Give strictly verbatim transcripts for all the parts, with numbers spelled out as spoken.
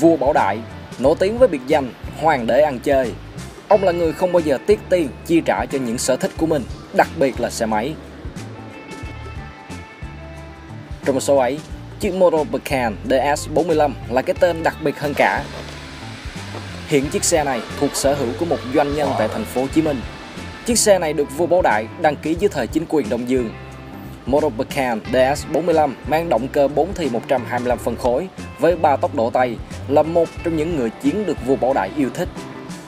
Vua Bảo Đại, nổi tiếng với biệt danh Hoàng đế ăn chơi. Ông là người không bao giờ tiếc tiền chi trả cho những sở thích của mình, đặc biệt là xe máy. Trong số ấy, chiếc Motobecane D S bốn mươi lăm là cái tên đặc biệt hơn cả. Hiện chiếc xe này thuộc sở hữu của một doanh nhân tại thành phố Hồ Chí Minh. Chiếc xe này được Vua Bảo Đại đăng ký dưới thời chính quyền Đông Dương. Motobecane D S bốn mươi lăm mang động cơ bốn thì một trăm hai mươi lăm phân khối với ba tốc độ tay, là một trong những ngựa chiến được Vua Bảo Đại yêu thích.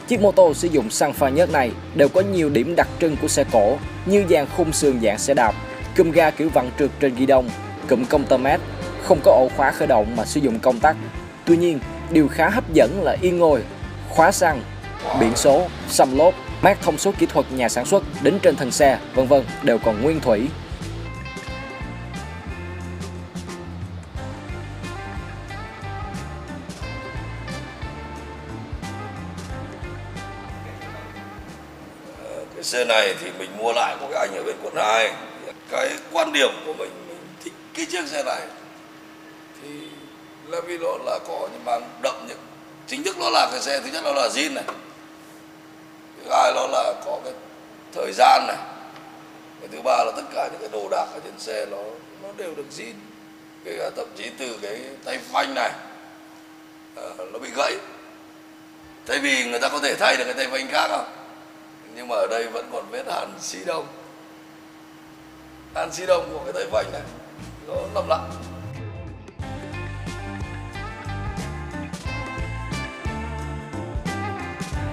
Chiếc mô tô sử dụng xăng pha nhớt này đều có nhiều điểm đặc trưng của xe cổ như dàn khung sườn dạng xe đạp, cụm ga kiểu vặn trượt trên ghi đông, cụm công tơ mét, không có ổ khóa khởi động mà sử dụng công tắc. Tuy nhiên, điều khá hấp dẫn là yên ngồi, khóa xăng, biển số, xăm lốp, mác thông số kỹ thuật nhà sản xuất đính trên thân xe, vân vân đều còn nguyên thủy. Cái xe này thì mình mua lại của cái anh ở bên quận hai. Cái quan điểm của mình, mình thích cái chiếc xe này thì là vì nó là có những mang đậm những chính thức, nó là cái xe thứ nhất nó là zin này, thứ hai nó là có cái thời gian này, cái thứ ba là tất cả những cái đồ đạc ở trên xe nó nó đều được zin, kể cả thậm chí từ cái tay phanh này à, nó bị gãy, thay vì người ta có thể thay được cái tay phanh khác không, nhưng mà ở đây vẫn còn vết hàn xi đông, hàn xi đông của cái tay phanh này nó lầm lặng.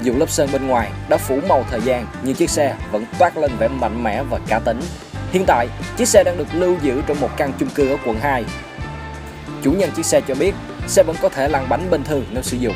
Dù lớp sơn bên ngoài đã phủ màu thời gian nhưng chiếc xe vẫn toát lên vẻ mạnh mẽ và cá tính. Hiện tại, chiếc xe đang được lưu giữ trong một căn chung cư ở quận hai. Chủ nhân chiếc xe cho biết xe vẫn có thể lăn bánh bình thường nếu sử dụng.